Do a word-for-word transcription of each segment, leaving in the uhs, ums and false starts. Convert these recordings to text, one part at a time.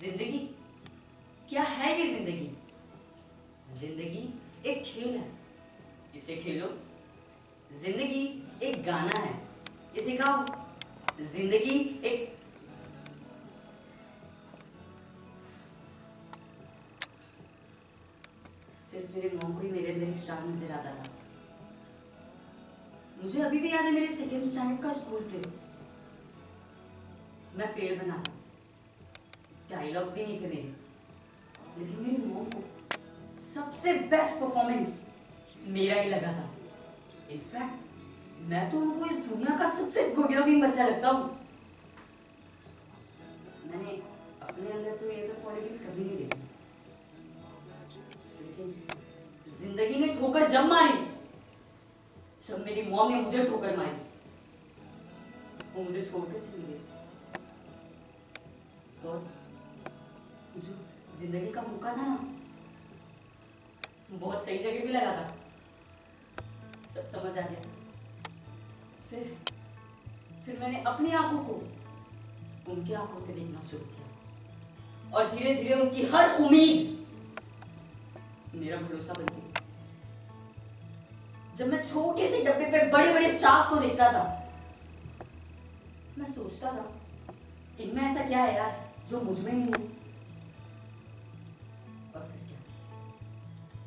जिंदगी क्या है? ये जिंदगी जिंदगी एक खेल है, इसे खेलो। जिंदगी एक गाना है, इसे गाओ। जिंदगी एक सिर्फ मेरे मॉम को ही मेरे अंदर स्टार नजर आता था। मुझे अभी भी याद है मेरे सेकेंड स्टैंडर्ड का स्कूल प्ले। मैं पेड़ बना था, डायलॉग्स भी नहीं थे मेरे, लेकिन मेरी मॉम को सबसे बेस्ट परफॉर्मेंस मेरा ही लगा था। इनफैक्ट मैं तो उनको इस दुनिया का सबसे गुड लुकिंग बच्चा लगता हूँ। मैंने अपने अंदर तो ये सब क्वालिटीज कभी नहीं देखी, लेकिन जिंदगी ने ठोकर जब मारी, जब मेरी मॉम ने मुझे ठोकर मारी, वो मुझे छोड़कर चली गई। बस जो जिंदगी का मौका था ना, बहुत सही जगह भी लगा था, सब समझ आ गया। फिर फिर मैंने अपनी आंखों को उनकी आंखों से देखना शुरू किया और धीरे धीरे उनकी हर उम्मीद मेरा भरोसा बन गई। जब मैं छोटे से डब्बे पे बड़े बड़े स्टार्स को देखता था, मैं सोचता था इनमें ऐसा क्या है यार जो मुझमें नहीं है।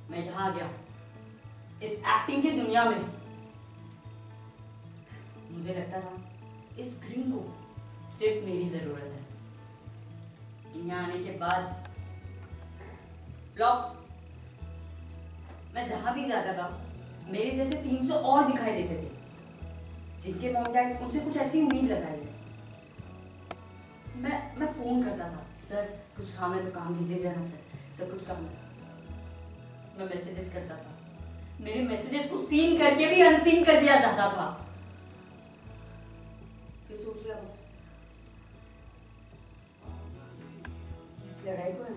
मैं यहाँ आ गया इस एक्टिंग की दुनिया में। मुझे लगता था इस स्क्रीन को सिर्फ मेरी जरूरत है। यहाँ आने के बाद फ्लॉप, मैं जहाँ भी जाता था मेरे जैसे तीन सौ और दिखाई देते थे जिनके मॉम डैड उनसे कुछ ऐसी उम्मीद लगाई है। मैं मैं फोन करता था, सर कुछ काम है तो काम दीजिए जरा, सर सब कुछ काम है। मैं मैसेजेस करता था, मेरे मैसेजेस को सीन करके भी अनसीन कर दिया जाता था। फिर सोच लिया बॉस, इस लड़ाई को है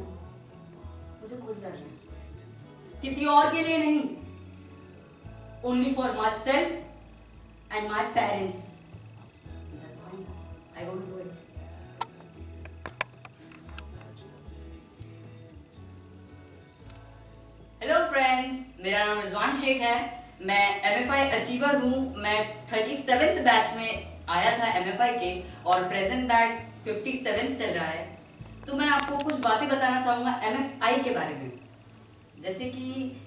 मुझे खुद लड़ना है, किसी और के लिए नहीं। Only for myself and my parents. I won't do it. Hello friends, मेरा नाम रिजवान शेख है, मैं एम एफ आई अचीवर हूँ। मैं सैंतीसवें बैच में आया था एम एफ आई के और प्रेजेंट बैच सत्तावन चल रहा है। तो मैं आपको कुछ बातें बताना चाहूँगा एम एफ आई के बारे में। जैसे कि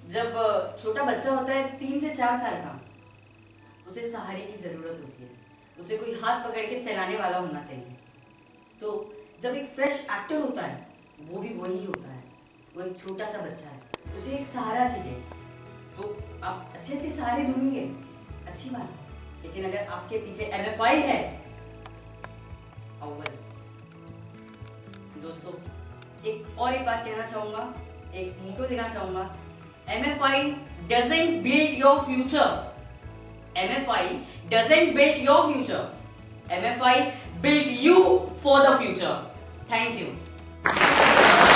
जब छोटा बच्चा होता है तीन से चार साल का, उसे सहारे की ज़रूरत होती है, उसे कोई हाथ पकड़ के चलाने वाला होना चाहिए। तो जब एक फ्रेश एक्टर होता है वो भी वही होता है, वो एक छोटा सा बच्चा है, उसे एक सहारा चाहिए। तो आप अच्छे अच्छे सहारे ढूंढिए, अच्छी बात है, लेकिन अगर आपके पीछे एम एफ आई है अव्वल। दोस्तों एक और एक बात कहना चाहूंगा, एक मोटो देना चाहूंगा। M F I doesn't build your future. M F I doesn't build your future. M F I build you for the future. Thank you.